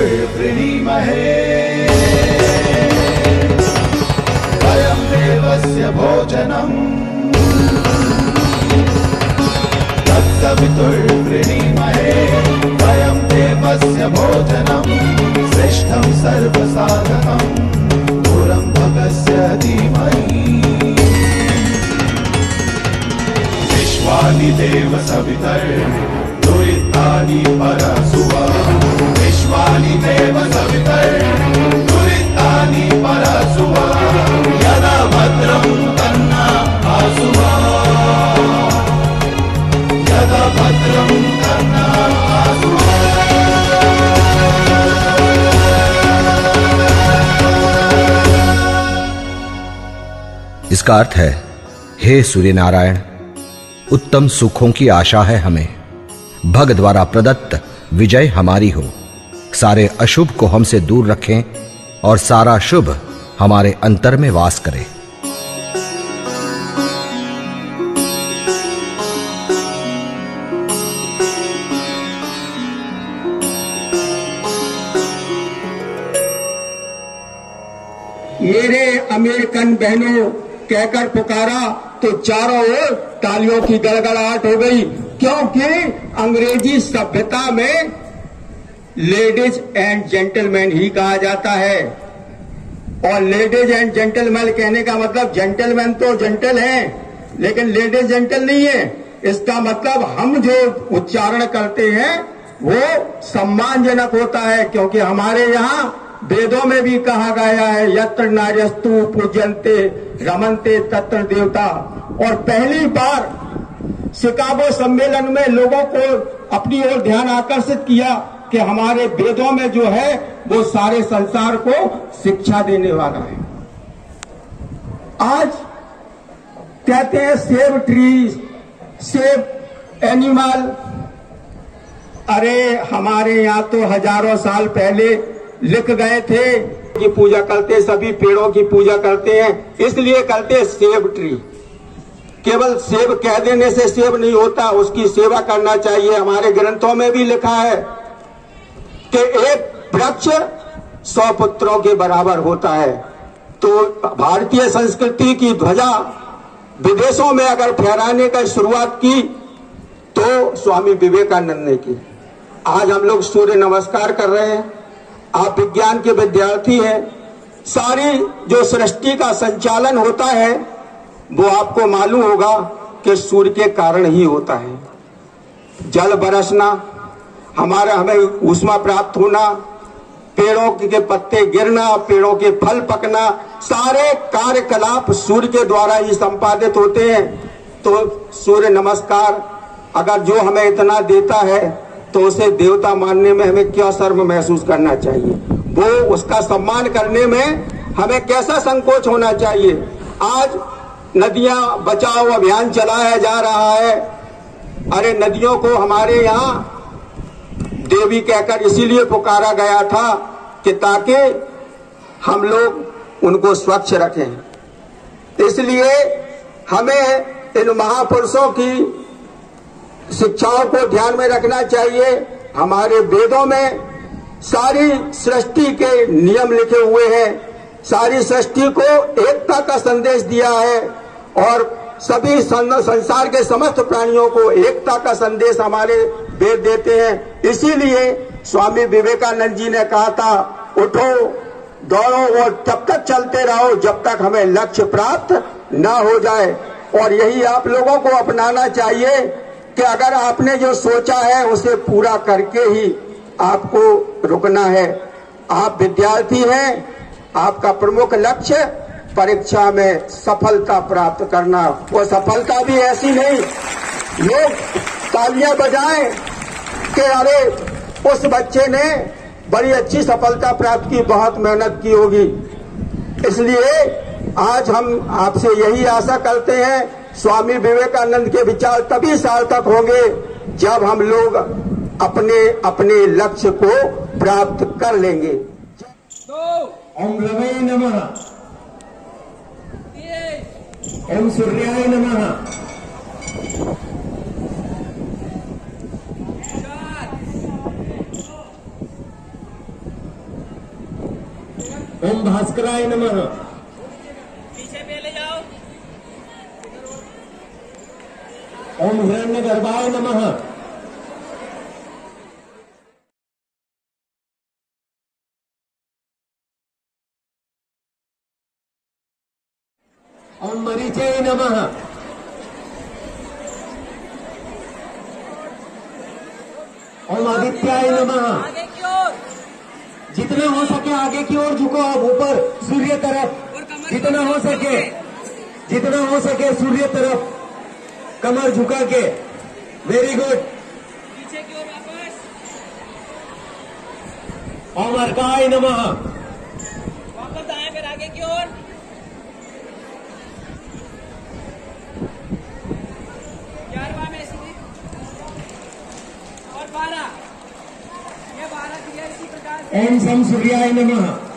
प्रणीमहे अयं देवस्य भोजनं तत्सवितुर्प्रणीमहे अयं देवस्य भोजनं श्रेष्ठं सर्वसाधनं पुरं भगस्य धीमहि विश्वानि देव सवितर् दुरितानि परसुवा विश्वानि देव सवितर् दुरितानि परसुवा यदा भद्रं तन्ना आसुवा यदा भद्रं तन्ना आसुवा इसका अर्थ है, हे सूर्य नारायण, उत्तम सुखों की आशा है हमें। भग द्वारा प्रदत्त विजय हमारी हो। सारे अशुभ को हमसे दूर रखें और सारा शुभ हमारे अंतर में वास करे। मेरे अमेरिकन बहनों, कहकर पुकारा तो चारों ओर तालियों की गड़गड़ाहट हो गई, क्योंकि अंग्रेजी सभ्यता में लेडीज एंड जेंटलमैन ही कहा जाता है। और लेडीज एंड जेंटलमैन कहने का मतलब, जेंटलमैन तो जेंटल हैं, लेकिन लेडीज जेंटल नहीं है। इसका मतलब हम जो उच्चारण करते हैं वो सम्मानजनक होता है, क्योंकि हमारे यहाँ वेदों में भी कहा गया है, यत्र नार्यस्तु पूज्यन्ते रमन्ते तत्र देवता। और पहली बार शिकागो सम्मेलन में लोगों को अपनी ओर ध्यान आकर्षित किया कि हमारे वेदों में जो है वो सारे संसार को शिक्षा देने वाला है। आज कहते हैं सेव ट्री, सेव एनिमल। अरे हमारे यहाँ तो हजारों साल पहले लिख गए थे कि पूजा करते, सभी पेड़ों की पूजा करते हैं, इसलिए करते सेव ट्री। केवल सेब कह देने से सेब नहीं होता, उसकी सेवा करना चाहिए। हमारे ग्रंथों में भी लिखा है कि एक वृक्ष 100 पुत्रों के बराबर होता है। तो भारतीय संस्कृति की ध्वजा विदेशों में अगर फहराने का शुरुआत की तो स्वामी विवेकानंद ने की। आज हम लोग सूर्य नमस्कार कर रहे हैं, आप विज्ञान के विद्यार्थी हैं, सारी जो सृष्टि का संचालन होता है वो आपको मालूम होगा कि सूर्य के कारण ही होता है। जल बरसना, हमें ऊष्मा प्राप्त होना, पेड़ों के पत्ते गिरना, पेड़ों के फल पकना, सारे कार्यकलाप सूर्य के द्वारा ही संपादित होते हैं। तो सूर्य नमस्कार अगर जो हमें इतना देता है तो उसे देवता मानने में हमें क्या शर्म महसूस करना चाहिए? वो उसका सम्मान करने में हमें कैसा संकोच होना चाहिए? आज नदियां बचाओ अभियान चलाया जा रहा है। अरे नदियों को हमारे यहाँ देवी कहकर इसीलिए पुकारा गया था कि ताकि हम लोग उनको स्वच्छ रखें। इसलिए हमें इन महापुरुषों की शिक्षाओं को ध्यान में रखना चाहिए। हमारे वेदों में सारी सृष्टि के नियम लिखे हुए हैं, सारी सृष्टि को एकता का संदेश दिया है और सभी संसार के समस्त प्राणियों को एकता का संदेश हमारे वेद देते हैं। इसीलिए स्वामी विवेकानंद जी ने कहा था, उठो, दौड़ो और तब तक चलते रहो जब तक हमें लक्ष्य प्राप्त ना हो जाए। और यही आप लोगों को अपनाना चाहिए कि अगर आपने जो सोचा है उसे पूरा करके ही आपको रुकना है। आप विद्यार्थी हैं, आपका प्रमुख लक्ष्य परीक्षा में सफलता प्राप्त करना। वो सफलता भी ऐसी नहीं लोग तालियां बजाएं कि अरे उस बच्चे ने बड़ी अच्छी सफलता प्राप्त की, बहुत मेहनत की होगी। इसलिए आज हम आपसे यही आशा करते हैं, स्वामी विवेकानंद के विचार तभी सार्थक होंगे जब हम लोग अपने अपने लक्ष्य को प्राप्त कर लेंगे। ओम रवै नमः, ओम सूर्याय नमः, ओम भास्कराय नमः। पीछे पहले जाओ। ओम हिरण्यगर्भाय नमः। ओम मरीचय नमः। ओम आदित्याय नमः। जितना हो सके आगे की ओर झुको, अब ऊपर सूर्य तरफ, जितना हो सके, जितना हो सके सूर्य तरफ कमर झुका के। Very good. पीछे की ओर वापस। ओम अर्काय नमः। वापस आए फिर आगे की ओर। ओम सम सूर्याय नमः।